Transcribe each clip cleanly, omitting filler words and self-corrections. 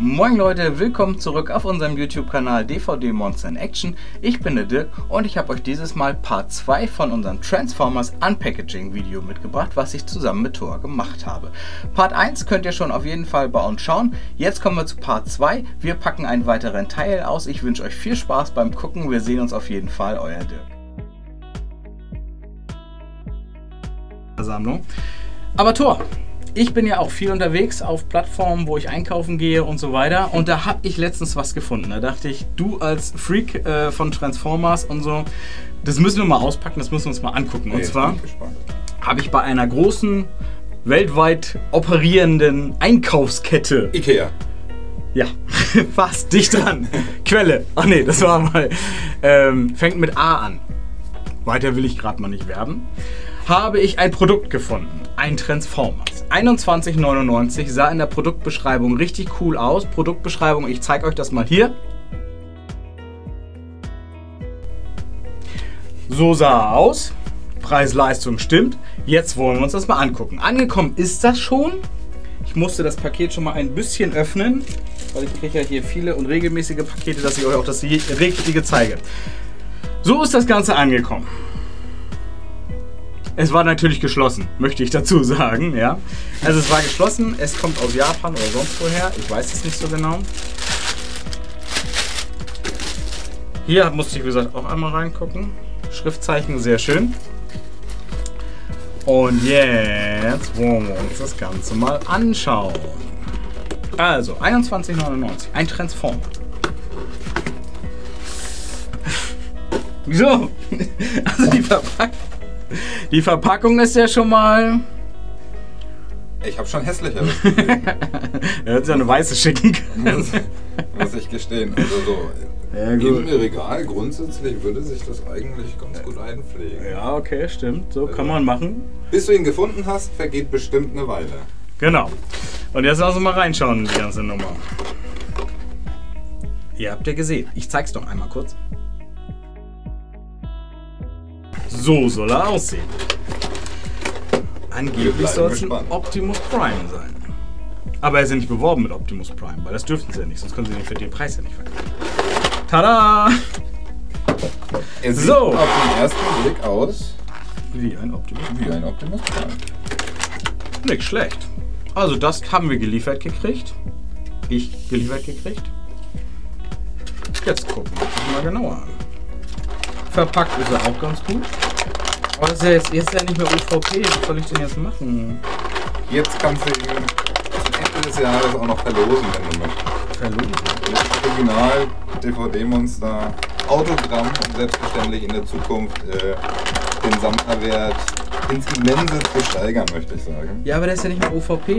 Moin Leute, willkommen zurück auf unserem YouTube-Kanal DVD Monster in Action. Ich bin der Dirk und ich habe euch dieses Mal Part 2 von unserem Transformers Unpackaging Video mitgebracht, was ich zusammen mit Thor gemacht habe. Part 1 könnt ihr schon auf jeden Fall bei uns schauen. Jetzt kommen wir zu Part 2. Wir packen einen weiteren Teil aus. Ich wünsche euch viel Spaß beim Gucken. Wir sehen uns auf jeden Fall. Euer Dirk. Sammlung. Aber Thor! Ich bin ja auch viel unterwegs auf Plattformen, wo ich einkaufen gehe und so weiter, und da habe ich letztens was gefunden. Da dachte ich, du als Freak von Transformers und so, das müssen wir mal auspacken, das müssen wir uns mal angucken. Und zwar habe ich bei einer großen, weltweit operierenden Einkaufskette... Ikea. Ja, fast dicht dran. Quelle. Ach nee, das war mal... fängt mit A an. Weiter will ich gerade mal nicht werben. Habe ich ein Produkt gefunden. Ein Transformers. 21,99 sah in der Produktbeschreibung richtig cool aus. Produktbeschreibung, ich zeige euch das mal hier. So sah er aus. Preis-Leistung stimmt. Jetzt wollen wir uns das mal angucken. Angekommen ist das schon. Ich musste das Paket schon mal ein bisschen öffnen, weil ich kriege ja hier viele und regelmäßige Pakete, dass ich euch auch das Richtige zeige. So ist das Ganze angekommen. Es war natürlich geschlossen, möchte ich dazu sagen, ja. Also es war geschlossen, es kommt aus Japan oder sonst woher, ich weiß es nicht so genau. Hier musste ich, wie gesagt, auch einmal reingucken. Schriftzeichen, sehr schön. Und jetzt wollen wir uns das Ganze mal anschauen. Also, 21,99, ein Transformer. Wieso? Also die Verpackung ist ja schon mal... Ich habe schon hässlicher. Er hätte ja eine weiße schicken können. Muss ich gestehen. Also so, ja, gut. Im Regal grundsätzlich würde sich das eigentlich ganz gut einpflegen. Ja, okay, stimmt. So also, kann man machen. Bis du ihn gefunden hast, vergeht bestimmt eine Weile. Genau. Und jetzt lass uns mal reinschauen in die ganze Nummer. Ihr habt ja gesehen. Ich zeig's doch einmal kurz. So soll er aussehen. Angeblich soll es ein Optimus Prime sein. Aber er ist ja nicht beworben mit Optimus Prime, weil das dürften sie ja nicht, sonst können sie den für den Preis ja nicht verkaufen. Tada! Er sieht so auf den ersten Blick aus wie ein Optimus Prime. Nicht schlecht. Also das haben wir geliefert gekriegt. Jetzt gucken wir uns mal genauer an. Verpackt ist er auch ganz gut. Aber das ist ja jetzt ja nicht mehr UVP. Was soll ich denn jetzt machen? Jetzt kannst du ihn zum Ende des Jahres auch noch verlosen, wenn du möchtest. Verlosen? Original DVD Monster Autogramm und selbstverständlich in der Zukunft den Sammlerwert ins Immense zu steigern, möchte ich sagen. Ja, aber der ist ja nicht mehr UVP.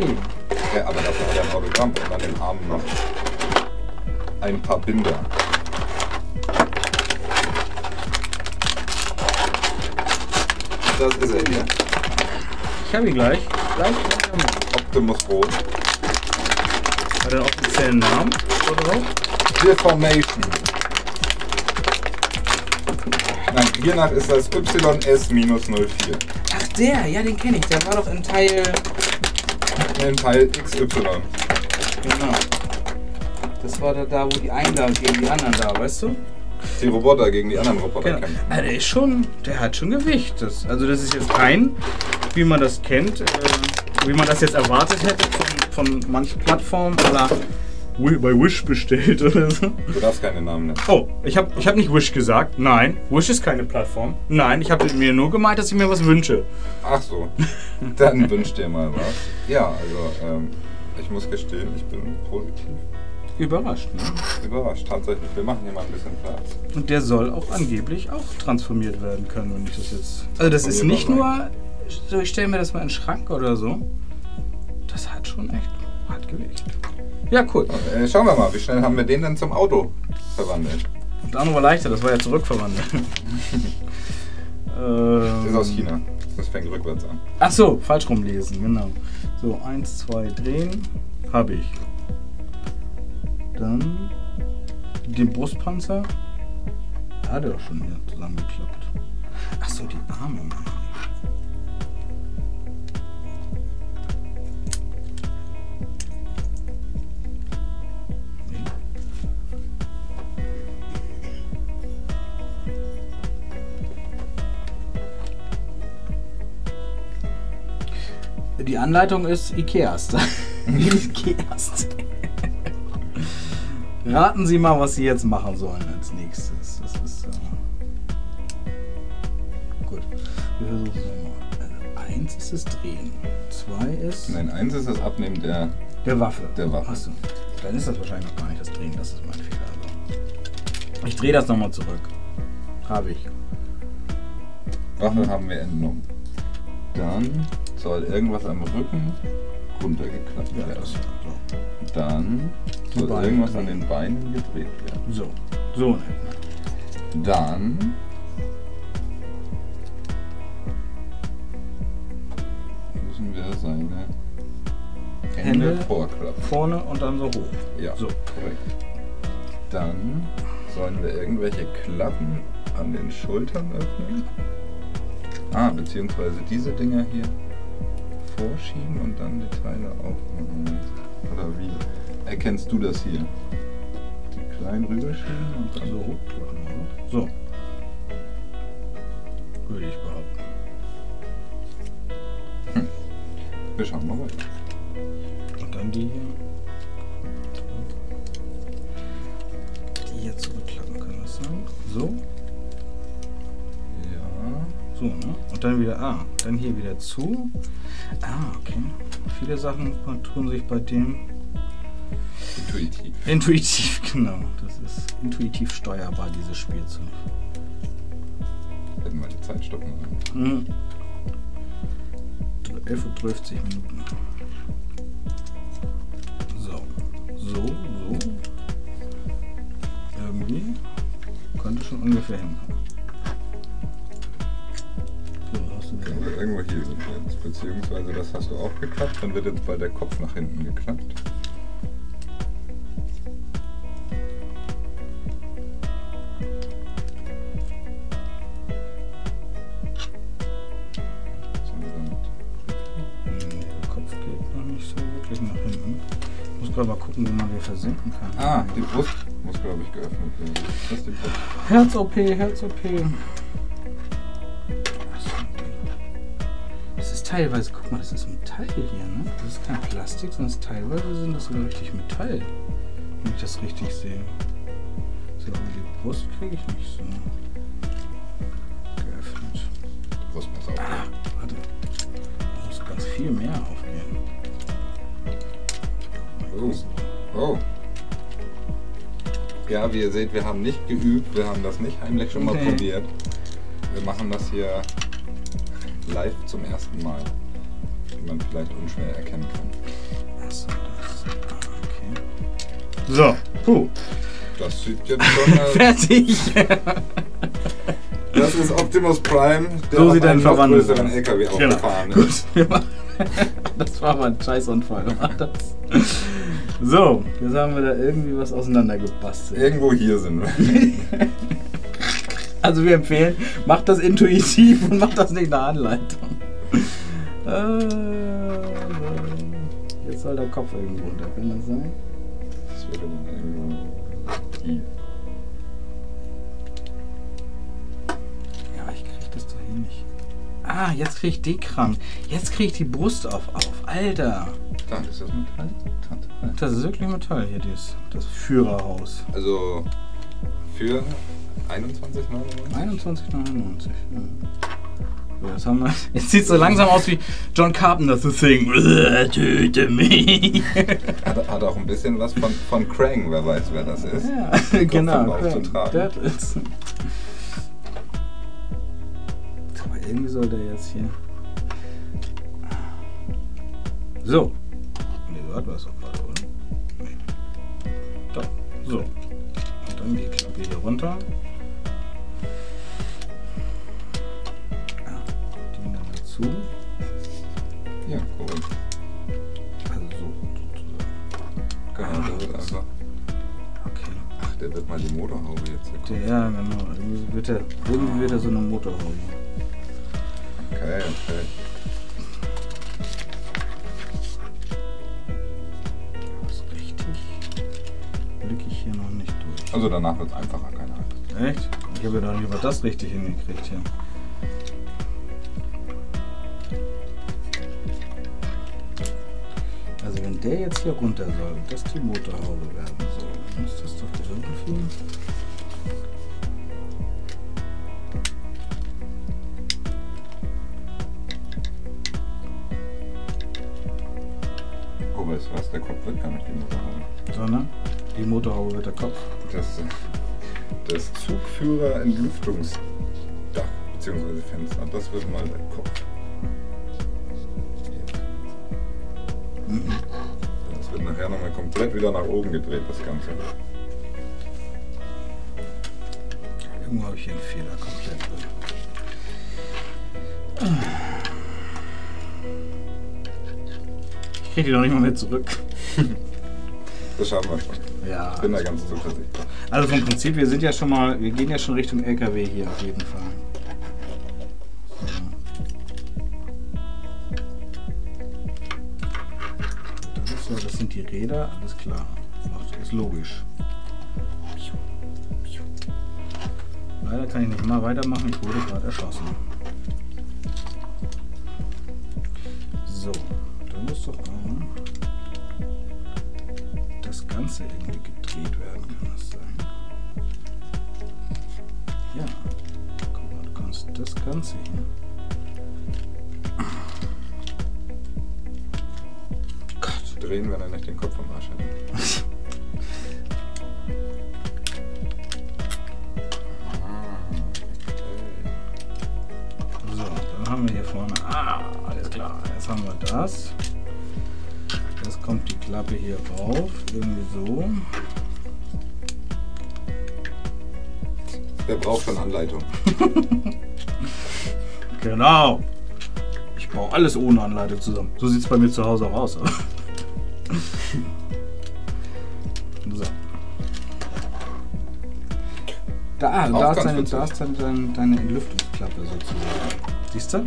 Ja, aber dafür hat er ein Autogramm und an den Armen noch ein paar Binder. Das ist er hier. Ich habe ihn gleich. Optimus Rot. Hat er einen offiziellen Namen? Deformation. Nein, hiernach ist das YS-04. Ach der, ja den kenne ich. Der war doch in Teil... In Teil XY. Genau. Das war da, wo die einen da gegen die anderen da, weißt du? Die Roboter gegen die anderen Roboter kämpfen. Genau. Also der hat schon Gewicht. Also das ist jetzt kein, wie man das kennt, wie man das jetzt erwartet hätte von manchen Plattformen, oder bei Wish bestellt oder so. Du darfst keine Namen nennen. Oh, ich hab nicht Wish gesagt. Nein, Wish ist keine Plattform. Nein, ich habe mir nur gemeint, dass ich mir was wünsche. Ach so, dann wünsch dir mal was. Ja, also ich muss gestehen, ich bin positiv. Überrascht, ne? Überrascht, tatsächlich. Wir machen hier mal ein bisschen Platz. Und der soll auch angeblich auch transformiert werden können, wenn ich das jetzt... Also das ist nicht nur, so ich stelle mir das mal in den Schrank oder so. Das hat schon echt hart Gewicht. Ja, cool. Okay, schauen wir mal, wie schnell haben wir den denn zum Auto verwandelt? Und der andere war leichter, das war ja zurückverwandelt. Das ist aus China. Das fängt rückwärts an. Ach so, falsch rumlesen, genau. So, 1, 2, drehen. Habe ich. Dann den Brustpanzer. Da hat er doch schon hier zusammengeklappt. Achso, die Arme. Die Anleitung ist Ikeast. Ikeast. Raten Sie mal, was Sie jetzt machen sollen als nächstes. Das ist gut. Wir versuchen es mal. 1 ist das Drehen. 2 ist... Nein, 1 ist das Abnehmen der... der Waffe. Der Waffe. Achso. Dann ist das wahrscheinlich noch gar nicht das Drehen. Das ist mein Fehler. Also ich drehe das nochmal zurück. Habe ich. Waffe haben wir entnommen. Dann soll irgendwas am Rücken runtergeklappt werden. Ja, das war so. Dann soll irgendwas an den Beinen gedreht werden. So. So. Dann müssen wir seine Hände vorklappen. Vorne und dann so hoch. Ja, so. Korrekt. Dann sollen wir irgendwelche Klappen an den Schultern öffnen. Ah, beziehungsweise diese Dinger hier vorschieben und dann die Teile aufmachen. Oder wie erkennst du das hier? Die kleinen rüberschieben und dann so hochklappen, oder? So. Würde ich behaupten. Hm. Wir schauen mal weiter. Und dann die hier. Die jetzt zurückklappen, kann das sein? So. So, ne? Und dann wieder, dann hier wieder zu. Okay. Viele Sachen tun sich bei dem... intuitiv. Intuitiv, genau. Das ist intuitiv steuerbar, dieses Spielzeug. Hätten wir die Zeit stoppen sollen. 11:30 Minuten. So. So, so. Irgendwie könnte schon ungefähr hinkommen. Also irgendwo hier sind wir jetzt, beziehungsweise das hast du auch geklappt, dann wird jetzt bald der Kopf nach hinten geklappt. Der Kopf geht noch nicht so wirklich nach hinten. Ich muss gerade mal gucken, wie man hier versinken kann. Die Brust muss, glaube ich, geöffnet werden. Das ist die Brust. Herz-OP, Herz-OP. Teilweise, guck mal, das ist Metall hier, ne? Das ist kein Plastik, sondern teilweise sind das sogar richtig Metall, wenn ich das richtig sehe. So, die Brust kriege ich nicht so geöffnet. Die Brust muss aufgehen. Warte. Da muss ganz viel mehr aufgehen. Oh. Ja, wie ihr seht, wir haben nicht geübt, wir haben das nicht heimlich schon mal probiert. Wir machen das hier live zum ersten Mal, wie man vielleicht unschwer erkennen kann. Achso, das. Okay. So, puh. Das sieht jetzt schon als... fertig! Das ist Optimus Prime, der so sieht einen noch größeren LKW aufgefahren ist. Gut, das war mal ein Scheißunfall, war das? So, jetzt haben wir da irgendwie was auseinandergebastelt. Irgendwo hier sind wir. Also wir empfehlen, macht das intuitiv und macht das nicht nach Anleitung. Jetzt soll der Kopf irgendwo runter, kann das sein? Das wäre dann irgendwo. Ja, ich krieg das doch hier nicht. Jetzt krieg ich den Krang. Jetzt krieg ich die Brust auf. Alter! Ist das Metall? Das ist wirklich Metall hier, das Führerhaus. Also für... 21,99. Ja. So, jetzt haben wir. Jetzt sieht es so langsam aus wie John Carpenter The Thing. Töte mich. Hat auch ein bisschen was von Krang, wer weiß, wer das ist. Ja, genau. Das ist. Aber irgendwie soll der jetzt hier. So. Nee, so hat man es doch gerade, oder? Nee. Doch. So. Dann die Klappe hier runter. Den dann dazu. Ja, korrekt. Also so. Genau, der wird einfach. Okay. Ach, der wird mal die Motorhaube jetzt bekommen. Ja, genau. Irgendwie wird er so eine Motorhaube. Okay. Also danach wird es einfacher, keine Ahnung. Echt? Ich habe ja noch nicht mal das richtig hingekriegt hier. wenn der jetzt hier runter soll und das die Motorhaube werden soll, muss das doch irgendwie. Ist was, der Kopf wird gar nicht die Motorhaube. Sondern die Motorhaube wird der Kopf. Das Zugführer-Entlüftungsdach bzw. Fenster, das wird mal der Kopf. Das wird nachher nochmal komplett wieder nach oben gedreht, das Ganze. Irgendwo habe ich hier einen Fehler komplett drin. Ich kriege die doch nicht mal mehr zurück. Das schaffen wir schon. Ja, ich bin da ganz zuversichtlich. Also vom Prinzip, wir sind ja schon mal, wir gehen ja schon Richtung LKW hier auf jeden Fall. Das ist so, das sind die Räder, alles klar. Das ist logisch. Leider kann ich nicht mal weitermachen, ich wurde gerade erschossen. So. Muss doch das Ganze irgendwie gedreht werden, kann das sein? Ja, guck mal, du kannst das Ganze hier. Gott, drehen, wenn er nicht den Kopf am Arsch hat. So, dann haben wir hier vorne. Ah, alles klar, jetzt haben wir das. Jetzt kommt die Klappe hier rauf, irgendwie so. Der braucht schon Anleitung. Genau. Ich baue alles ohne Anleitung zusammen. So sieht es bei mir zu Hause auch aus. So. Da ist deine Entlüftungsklappe sozusagen. Siehst du?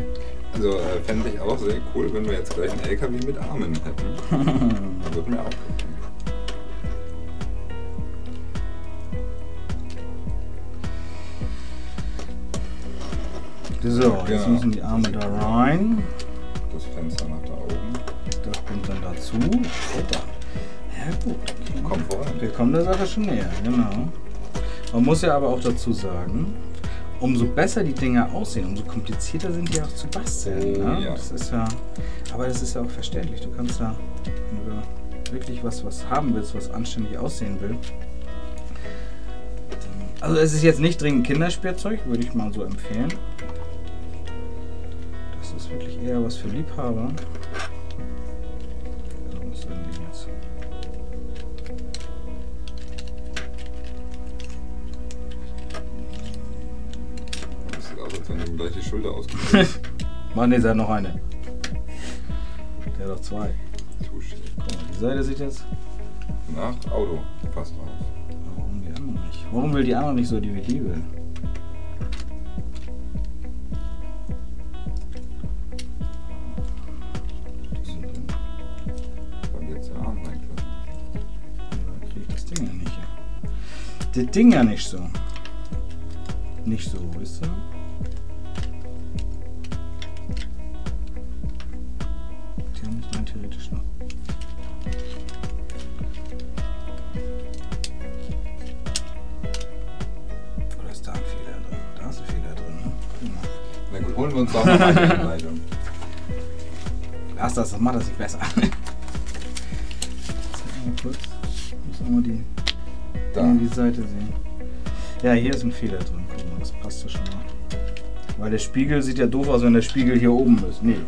Also fände ich auch sehr cool, wenn wir jetzt gleich einen LKW mit Armen hätten. Das wird mir auch gefallen. So, ja, jetzt müssen die Arme da rein. Das Fenster nach da oben. Das kommt dann dazu. Ja gut. Okay. Komm voran. Wir kommen der Sache schon näher, genau. Man muss ja aber auch dazu sagen, umso besser die Dinger aussehen, umso komplizierter sind die auch zu basteln. Ne? Ja. Das ist ja, aber das ist ja auch verständlich. Du kannst ja, wenn du wirklich was haben willst, was anständig aussehen will. Also es ist jetzt nicht dringend Kinderspielzeug, würde ich mal so empfehlen. Das ist wirklich eher was für Liebhaber. So muss das Ding jetzt. Gleich die Schulter ausgepackt. Mann, ist ja noch eine. Der hat doch zwei. Guck mal, die Seite sieht jetzt nach Auto. Passt drauf. Warum die andere nicht? Warum will die andere nicht so, die wie die will? Wann jetzt der Arm rein können? Da krieg ich das Ding ja nicht her. Das Ding ja nicht so. Nicht so, weißt du? Holen wir uns doch mal eine Anleitung. Lass das macht das nicht besser. Kurz. Ich muss mal die Seite sehen. Ja, hier ist ein Fehler drin. Guck mal, das passt ja schon mal. Weil der Spiegel sieht ja doof aus, wenn der Spiegel hier oben ist. Nee.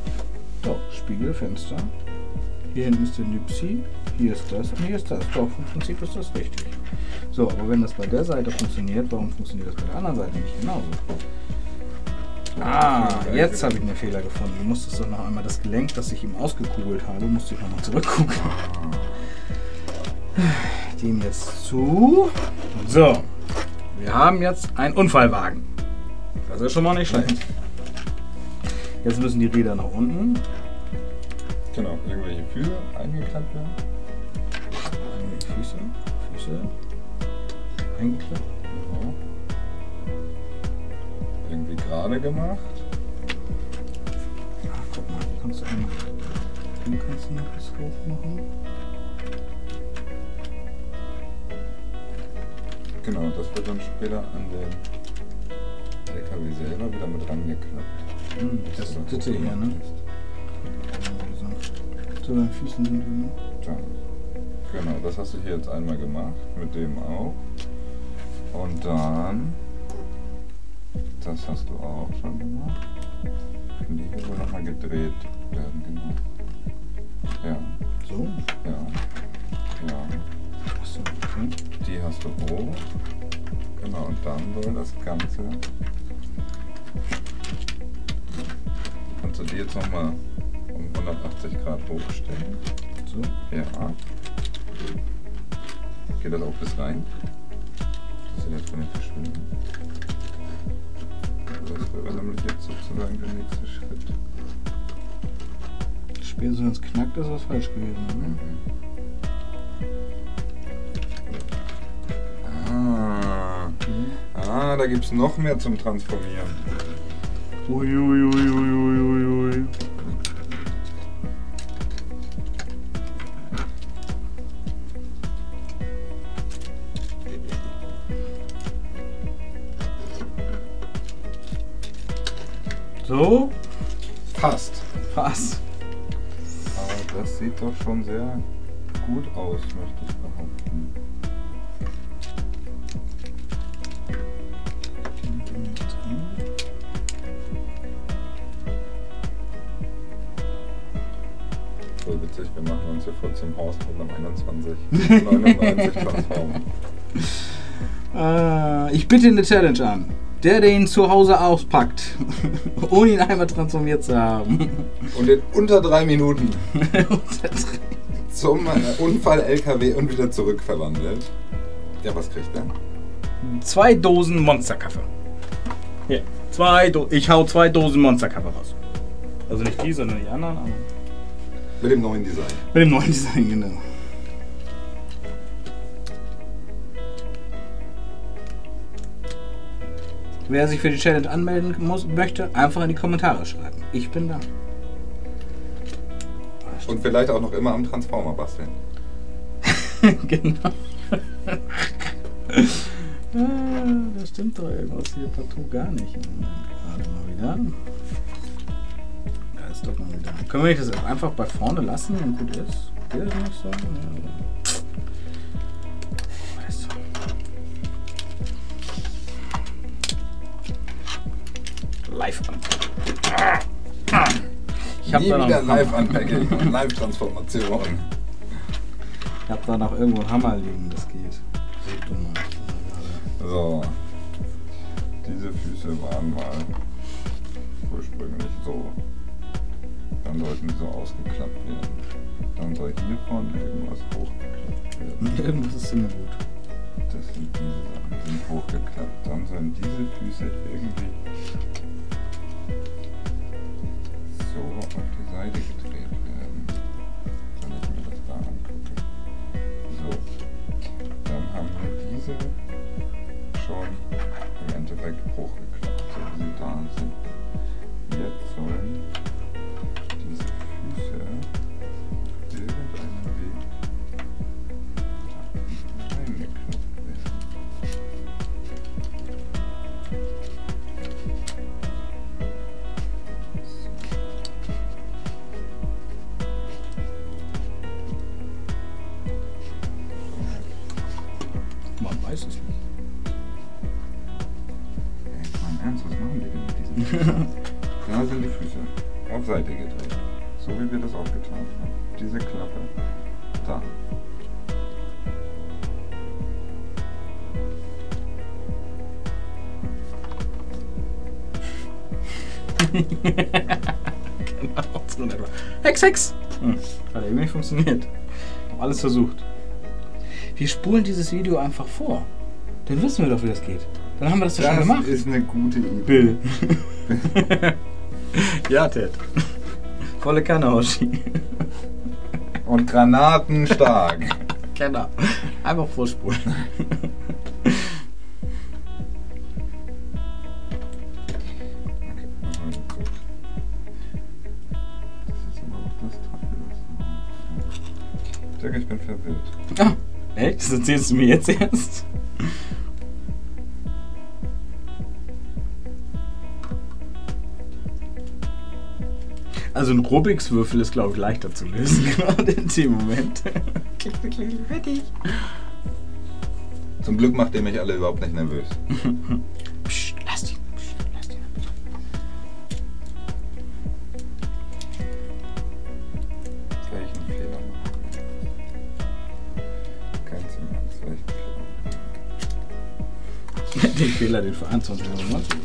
Doch, Spiegelfenster. Hier hinten ist der Nipsi. Hier ist das und hier ist das. Doch, im Prinzip ist das richtig. So, aber wenn das bei der Seite funktioniert, warum funktioniert das bei der anderen Seite nicht genauso? Ah, jetzt habe ich einen Fehler gefunden. Du musstest doch noch einmal das Gelenk, das ich ihm ausgekugelt habe, musste ich nochmal zurückgucken. Dem jetzt zu. So, wir haben jetzt einen Unfallwagen. Das ist schon mal nicht schlecht. Jetzt müssen die Räder nach unten. Genau, irgendwelche Füße eingeklappt werden. Füße eingeklappt. Genau. Irgendwie gerade gemacht. Ach, guck mal, hier kannst du noch was hoch machen. Genau, das wird dann später an den LKW selber wieder mit rangeklappt. Mhm, das sitze hier, ne? So. Zu deinen Füßen sind wir noch. Ja. Genau, das hast du hier jetzt einmal gemacht, mit dem auch. Und dann, das hast du auch schon gemacht. Und die hier wohl nochmal gedreht werden, genau. Ja. So? Ja. Ja. Achso, okay. Die hast du hoch. Genau, und dann soll das Ganze. Kannst du die jetzt nochmal um 180 Grad hochstellen? So? Ja. Geht das auch bis rein? Das ist jetzt gar nicht verschwunden. Das wäre nämlich jetzt sozusagen der nächste Schritt. Spätestens knackt, ist was falsch gewesen, ne? Ah, da gibt es noch mehr zum Transformieren. Uiuiuiuiuiui. So? Passt. Passt. Aber das sieht doch schon sehr gut aus, möchte ich behaupten. Voll witzig, wir machen uns hier voll zum Hausprogramm 2199 Transformer. Ich bitte eine Challenge an. Der den zu Hause auspackt, ohne ihn einmal transformiert zu haben. Und in unter 3 Minuten zum Unfall-LKW und wieder zurück verwandelt. Ja, was kriegt er? 2 Dosen Monsterkaffee. Hier, ich hau 2 Dosen Monsterkaffee raus. Also nicht die, sondern die anderen. Aber mit dem neuen Design. Mit dem neuen Design, genau. Wer sich für die Challenge anmelden möchte, einfach in die Kommentare schreiben. Ich bin da. Und vielleicht auch noch immer am Transformer basteln. Genau. Da stimmt doch irgendwas hier partout gar nicht. Warte mal wieder. Da ist doch mal wieder. Können wir nicht das einfach bei vorne lassen und gut ist? Geht das noch so? Live-Unpacking. Ich habe da wieder Live-Unpacking und Live-Transformation. Ich habe da noch irgendwo einen Hammer liegen, das geht. So, diese Füße waren mal ursprünglich so. Dann sollten die so ausgeklappt werden. Dann soll hiervon irgendwas hochgeklappt werden. Irgendwas ist immer gut. Das sind diese Sachen, die sind hochgeklappt. Dann sollen diese Füße irgendwie so auf die Seite gedreht werden. Wenn ich mir das da angucke. So. Dann haben wir diese schon im Endeffekt hochgeklappt, so wie sie da sind. Jetzt sollen diese Füße irgendeinen Weg Seite gedreht, so wie wir das auch getan haben. Diese Klappe da. Genau, so etwa. Hex, Hex! Hat eben nicht funktioniert. Hab alles versucht. Wir spulen dieses Video einfach vor. Dann wissen wir doch, wie das geht. Dann haben wir das ja schon gemacht. Das ist eine gute Idee. Ja, Ted. Volle Kanne, Hoshi. Und Granaten stark. Genau. Einfach vorspulen. Das ist aber auch das Teil. Ich denke, ich bin verwirrt. Ah, echt? Das erzählst du mir jetzt erst? Also ein Rubikswürfel ist, glaube ich, leichter zu lösen, gerade in dem Moment. Klick, klick, klick, fertig. Zum Glück macht ihr mich alle überhaupt nicht nervös. Psst, lass die. Psst, lass die. Welchen Fehler machen? Ganz im Ernst, welchen Fehler machen? Den Fehler, den für 21,99 gekauft haben.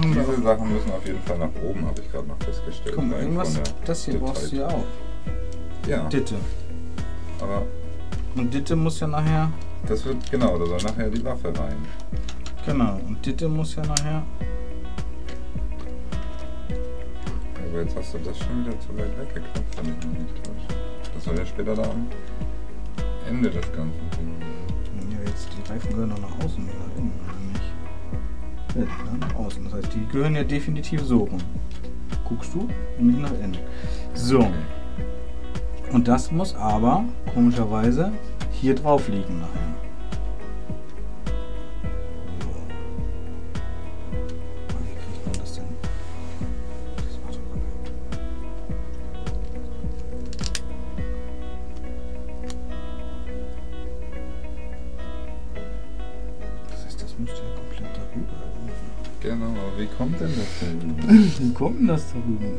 Diese Sachen müssen auf jeden Fall nach oben, habe ich gerade noch festgestellt. Komm, irgendwas, das hier brauchst du ja auch. Ja. Ditte. Aber und Ditte muss ja nachher... Das wird, genau, da soll nachher die Waffe rein. Genau, und Ditte muss ja nachher... Aber jetzt hast du das schon wieder zu weit weggeklappt, wenn ich mich nicht täusche. Das soll ja später da am Ende des Ganzen kommen. Ja, jetzt die Reifen gehören doch nach außen oder innen, oder nicht? Ja, nach außen. Das heißt, die gehören ja definitiv so rum. Guckst du und nicht nach innen. So. Und das muss aber, komischerweise, hier drauf liegen nachher. So. Wie kriegt man das denn? Das war doch. Das heißt, das müsste ja komplett darüber. Genau, aber wie kommt denn das denn? Wie kommt denn das darüber?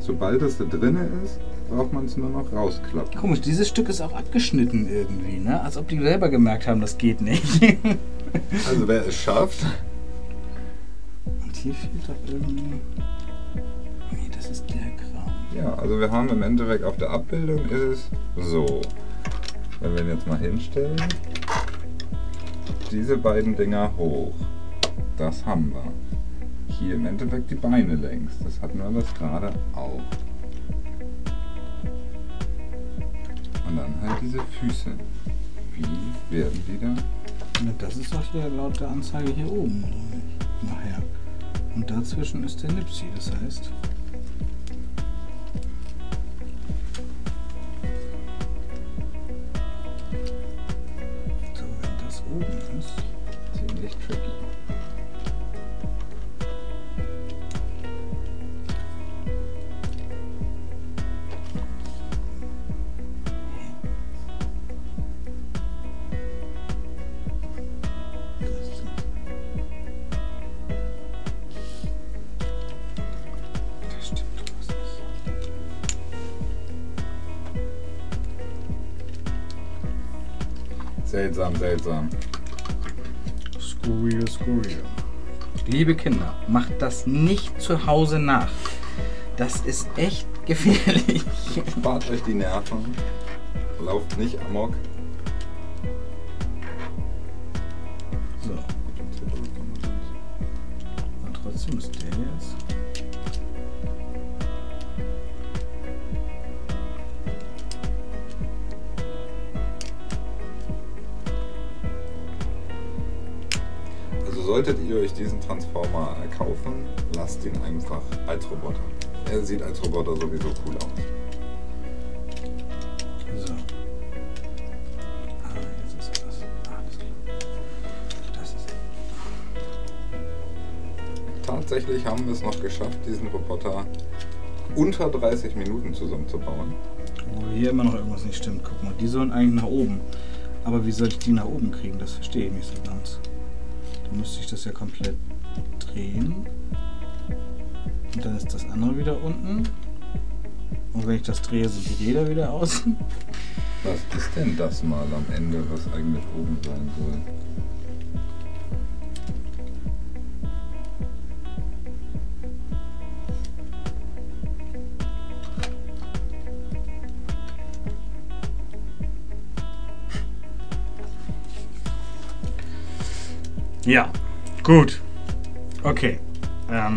Sobald das da drinne ist, braucht man es nur noch rausklappen. Komisch, dieses Stück ist auch abgeschnitten irgendwie, ne? Als ob die selber gemerkt haben, das geht nicht. Also wer es schafft. Und hier fehlt doch irgendwie... Nee, das ist der Kram. Ja, also wir haben im Endeffekt auf der Abbildung ist es so. Wenn wir ihn jetzt mal hinstellen, diese beiden Dinger hoch. Das haben wir. Hier im Endeffekt die Beine längs. Das hatten wir das gerade auch. Und dann halt diese Füße. Wie werden die da? Na, das ist doch hier laut der Anzeige hier oben, oder nicht? Nachher. Und dazwischen ist der Nipsi, das heißt. So, wenn das oben ist, ziemlich tricky. Seltsam, seltsam. Skurril, skurril. Liebe Kinder, macht das nicht zu Hause nach. Das ist echt gefährlich. Spart euch die Nerven. Lauft nicht amok. So. Und trotzdem ist der jetzt. Solltet ihr euch diesen Transformer kaufen, lasst ihn einfach als Roboter. Er sieht als Roboter sowieso cool aus. So. Ah, jetzt ist das. Alles klar. Das ist es. Tatsächlich haben wir es noch geschafft, diesen Roboter unter 30 Minuten zusammenzubauen. Wo hier immer noch irgendwas nicht stimmt. Guck mal, die sollen eigentlich nach oben. Aber wie soll ich die nach oben kriegen? Das verstehe ich nicht so ganz. Dann müsste ich das ja komplett drehen. Und dann ist das andere wieder unten. Und wenn ich das drehe, sind die Räder wieder außen. Was ist denn das mal am Ende, was eigentlich oben sein soll? Ja, gut. Okay. Ja, das ist ja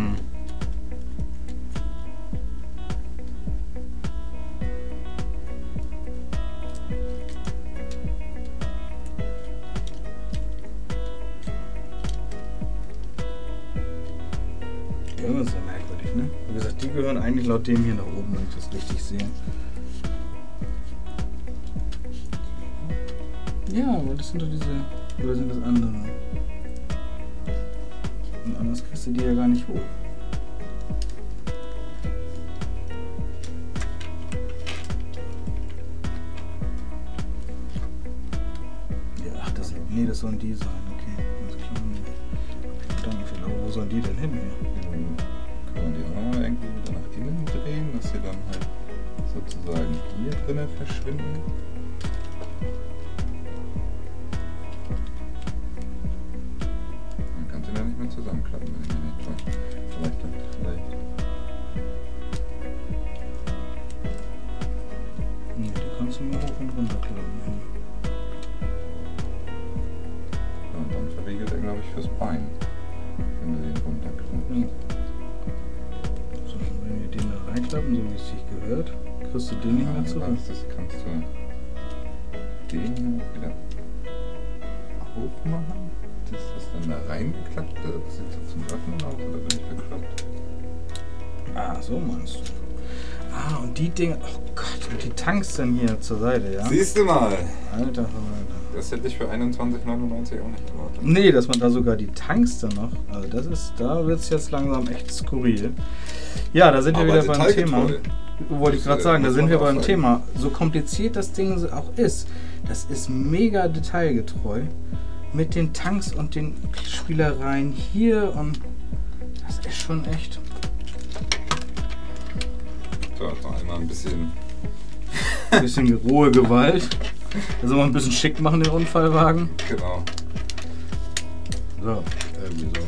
merkwürdig, ne? Wie gesagt, die gehören eigentlich laut dem hier nach oben, wenn ich das richtig sehe. Ja, aber das sind doch diese... Oder sind das andere? Und anders kriegst du die ja gar nicht hoch. Ja, ach, das, nee, das sollen die sein. Okay, alles klar. Danke für die. Wo sollen die denn hin? Ja? Kann man die auch mal irgendwie wieder nach innen drehen, dass sie dann halt sozusagen hier drinnen verschwinden. Zusammenklappen, wenn ich nicht weiß. Vielleicht. Nee, die kannst du mal hoch und runter klappen. Ja, und dann verriegelt er, glaube ich, fürs Bein, wenn du den runterklappst. Mhm. So, wenn wir den da reinklappen, so wie es sich gehört, kriegst du den nicht mehr zurück. Das kannst du den hier auch wieder aufmachen. Ist das dann da reingeklappt? Ist das zum Öffnen aus oder bin ich beklappt? Ah, so meinst du. Ah, und die Dinger. Oh Gott, und die Tanks dann hier zur Seite, ja? Siehst du mal! Alter, Alter. Das hätte ich für 21,99 auch nicht erwartet. Nee, dass man da sogar die Tanks dann noch. Also, das ist. Da wird es jetzt langsam echt skurril. Ja, da sind wir wieder beim Thema. Wollte ich gerade sagen, da sind wir beim Thema. So kompliziert das Ding auch ist, das ist mega detailgetreu. Mit den Tanks und den Spielereien hier und das ist schon echt. So, jetzt noch einmal ein bisschen. Ein bisschen rohe Gewalt. Da soll man ein bisschen schick machen, den Unfallwagen. Genau. So, irgendwie so.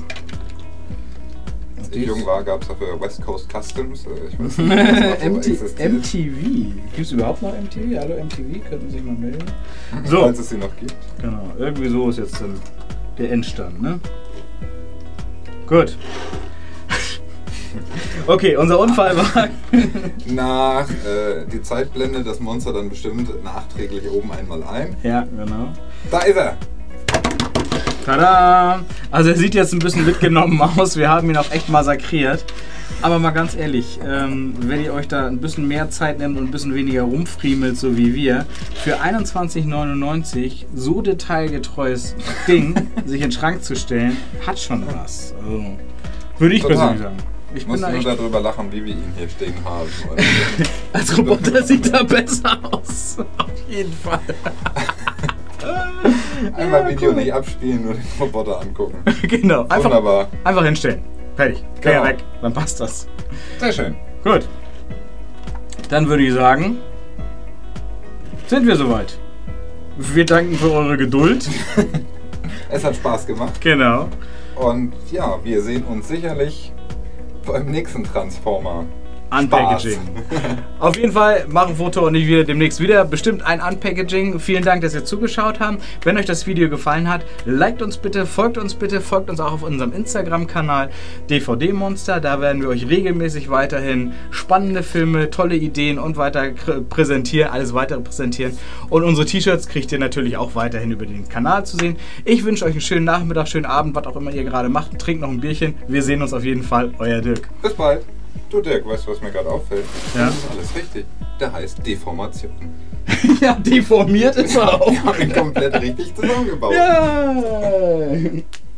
Als ich jung war, gab es dafür West Coast Customs. Ich weiß nicht, was MTV. Gibt es überhaupt noch MTV? Hallo MTV, könnten Sie sich mal melden. So. Falls es sie noch gibt. Genau, irgendwie so ist jetzt dann der Endstand, ne? Gut. Okay, unser Unfall war... Nach die Zeitblende das Monster dann bestimmt nachträglich oben einmal ein. Ja, genau. Da ist er! Tada! Also er sieht jetzt ein bisschen mitgenommen aus, wir haben ihn auch echt massakriert. Aber mal ganz ehrlich, wenn ihr euch da ein bisschen mehr Zeit nehmt und ein bisschen weniger rumfriemelt, so wie wir, für 21,99 so detailgetreues Ding sich in den Schrank zu stellen, hat schon was. Also, würde ich persönlich sagen. Ich muss nur darüber lachen, wie wir ihn hier stehen haben. Als Roboter sieht er besser aus. Auf jeden Fall. Einmal ja, Video nicht abspielen, nur den Roboter angucken. Genau, einfach, wunderbar. Einfach hinstellen. Fertig. Genau. Weg. Dann passt das. Sehr schön. Gut. Dann würde ich sagen, sind wir soweit. Wir danken für eure Geduld. Es hat Spaß gemacht. Genau. Und ja, wir sehen uns sicherlich beim nächsten Transformer. Unpackaging. Auf jeden Fall, machen Foto und ich wieder demnächst wieder. Bestimmt ein Unpackaging. Vielen Dank, dass ihr zugeschaut habt. Wenn euch das Video gefallen hat, liked uns bitte, folgt uns auch auf unserem Instagram-Kanal DVD Monster. Da werden wir euch regelmäßig weiterhin spannende Filme, tolle Ideen und weiter präsentieren, alles weitere präsentieren. Und unsere T-Shirts kriegt ihr natürlich auch weiterhin über den Kanal zu sehen. Ich wünsche euch einen schönen Nachmittag, schönen Abend, was auch immer ihr gerade macht. Trinkt noch ein Bierchen. Wir sehen uns auf jeden Fall. Euer Dirk. Bis bald. Du Dirk, weißt du, was mir gerade auffällt? Ja. Das ist alles richtig. Der heißt Deformation. Ja, deformiert ist er auch. Wir haben ihn komplett richtig zusammengebaut. Ja.